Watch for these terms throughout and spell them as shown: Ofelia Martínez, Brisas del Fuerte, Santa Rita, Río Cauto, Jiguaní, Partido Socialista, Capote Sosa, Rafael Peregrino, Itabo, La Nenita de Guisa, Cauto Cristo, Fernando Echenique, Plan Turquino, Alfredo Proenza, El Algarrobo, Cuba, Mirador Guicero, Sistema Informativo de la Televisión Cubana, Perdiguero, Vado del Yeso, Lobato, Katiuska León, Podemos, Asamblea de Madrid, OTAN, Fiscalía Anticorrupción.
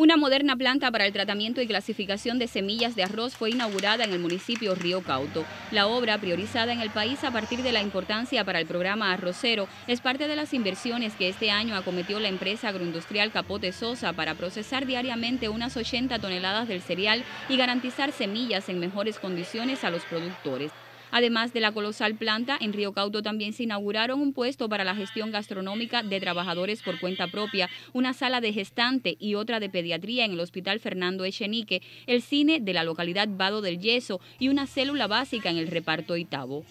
Una moderna planta para el tratamiento y clasificación de semillas de arroz fue inaugurada en el municipio Río Cauto. La obra, priorizada en el país a partir de la importancia para el programa arrocero, es parte de las inversiones que este año acometió la empresa agroindustrial Capote Sosa para procesar diariamente unas 80 toneladas del cereal y garantizar semillas en mejores condiciones a los productores. Además de la colosal planta, en Río Cauto también se inauguraron un puesto para la gestión gastronómica de trabajadores por cuenta propia, una sala de gestante y otra de pediatría en el Hospital Fernando Echenique, el cine de la localidad Vado del Yeso y una célula básica en el reparto Itabo.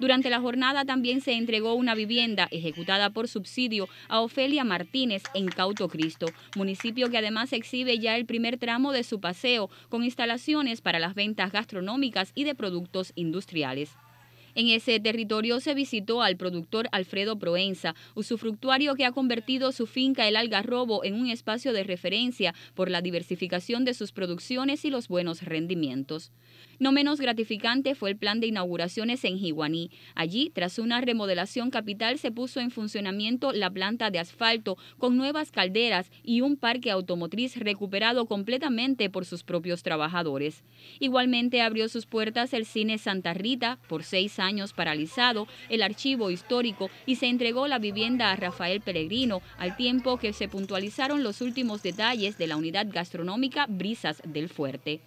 Durante la jornada también se entregó una vivienda ejecutada por subsidio a Ofelia Martínez en Cauto Cristo, municipio que además exhibe ya el primer tramo de su paseo con instalaciones para las ventas gastronómicas y de productos industriales. En ese territorio se visitó al productor Alfredo Proenza, usufructuario que ha convertido su finca El Algarrobo en un espacio de referencia por la diversificación de sus producciones y los buenos rendimientos. No menos gratificante fue el plan de inauguraciones en Jiguaní. Allí, tras una remodelación capital, se puso en funcionamiento la planta de asfalto con nuevas calderas y un parque automotriz recuperado completamente por sus propios trabajadores. Igualmente abrió sus puertas el cine Santa Rita, por 6 años paralizado, el archivo histórico y se entregó la vivienda a Rafael Peregrino, al tiempo que se puntualizaron los últimos detalles de la unidad gastronómica Brisas del Fuerte.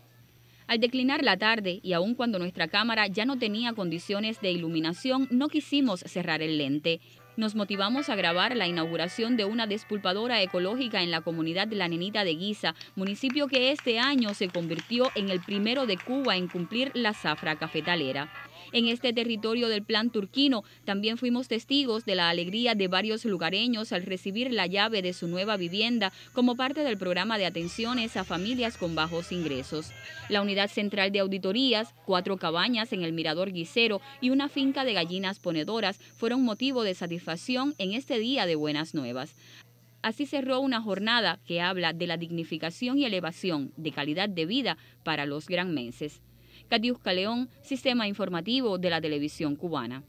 Al declinar la tarde, y aun cuando nuestra cámara ya no tenía condiciones de iluminación, no quisimos cerrar el lente. Nos motivamos a grabar la inauguración de una despulpadora ecológica en la comunidad La Nenita de Guisa, municipio que este año se convirtió en el primero de Cuba en cumplir la zafra cafetalera. En este territorio del Plan Turquino también fuimos testigos de la alegría de varios lugareños al recibir la llave de su nueva vivienda como parte del programa de atenciones a familias con bajos ingresos. La unidad central de auditorías, 4 cabañas en el Mirador Guicero y una finca de gallinas ponedoras fueron motivo de satisfacción en este día de buenas nuevas. Así cerró una jornada que habla de la dignificación y elevación de calidad de vida para los granmenses. Katiuska León, Sistema Informativo de la Televisión Cubana.